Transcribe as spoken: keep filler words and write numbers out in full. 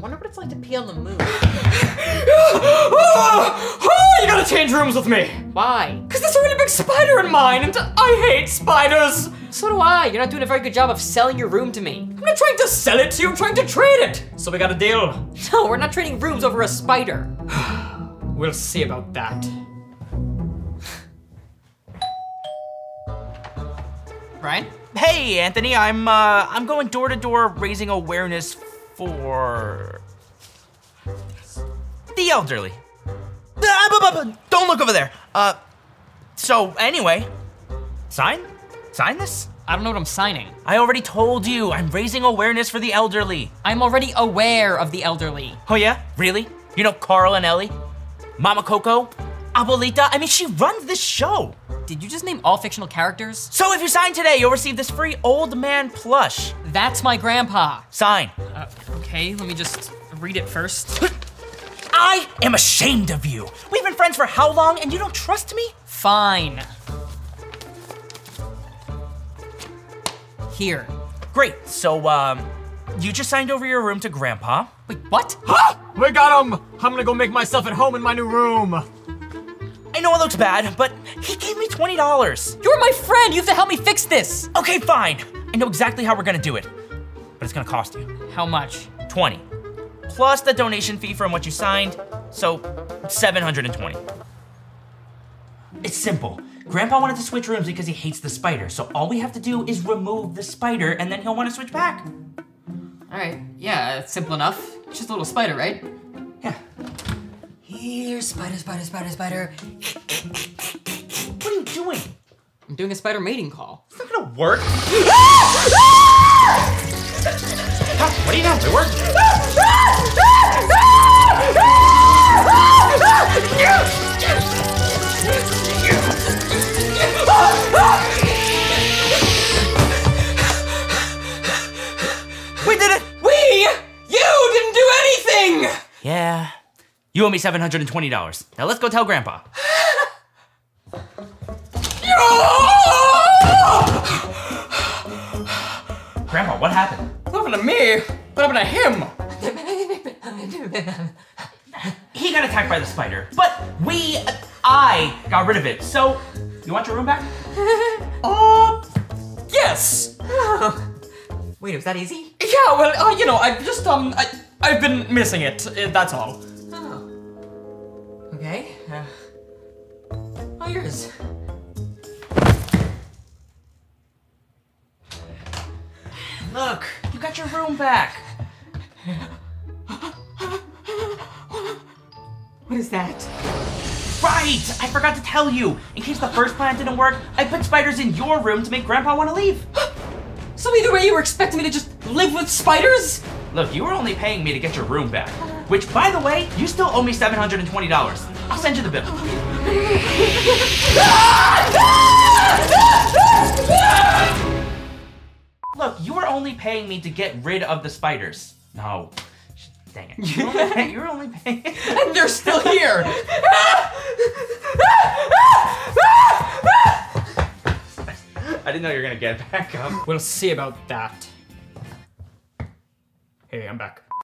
wonder what it's like to pee on the moon. Oh, you gotta change rooms with me! Why? Because there's a really big spider in mine, and I hate spiders! So do I. You're not doing a very good job of selling your room to me. I'm not trying to sell it to you, I'm trying to trade it! So we got a deal. No, we're not trading rooms over a spider. We'll see about that. Ryan? Hey, Anthony, I'm, uh, I'm going door to door raising awareness for the elderly. Don't look over there. Uh, so anyway, sign? Sign this? I don't know what I'm signing. I already told you, I'm raising awareness for the elderly. I'm already aware of the elderly. Oh yeah? Really? You know Carl and Ellie? Mama Coco? Abuelita? I mean, she runs this show. Did you just name all fictional characters? So if you sign today, you'll receive this free old man plush. That's my grandpa. Sign. Uh, okay, let me just read it first. I am ashamed of you. We've been friends for how long and you don't trust me? Fine. Here. Great, so um, you just signed over your room to grandpa. Wait, what? Huh? We got him! I'm gonna go make myself at home in my new room. I know it looks bad, but he gave me twenty dollars. You're my friend, you have to help me fix this. Okay, fine. I know exactly how we're gonna do it, but it's gonna cost you. How much? twenty, plus the donation fee from what you signed, so seven hundred twenty. It's simple. Grandpa wanted to switch rooms because he hates the spider, so all we have to do is remove the spider and then he'll want to switch back. All right, yeah, it's simple enough. It's just a little spider, right? Yeah. Here, spider, spider, spider, spider. What are you doing? I'm doing a spider mating call. It's not gonna work. Huh? What do you know? It worked. We did it. We? You didn't do anything. Yeah. You owe me seven hundred twenty dollars. Now let's go tell Grandpa. Grandpa, what happened? What happened to me? What happened to him? He got attacked by the spider, but we, uh, I got rid of it. So, you want your room back? Uh, yes. Oh. Wait, was that easy? Yeah, well, uh, you know, I've just, um, I, I've been missing it, that's all. Okay, uh, all yours. Look, you got your room back. What is that? Right, I forgot to tell you. In case the first plan didn't work, I put spiders in your room to make Grandpa want to leave. So either way, you were expecting me to just live with spiders? Look, you were only paying me to get your room back. Which, by the way, you still owe me seven hundred twenty dollars. I'll send you the bill. Look, you were only paying me to get rid of the spiders. No, dang it. You were only paying, you were only paying. And they're still here. I didn't know you were gonna get it back up. We'll see about that.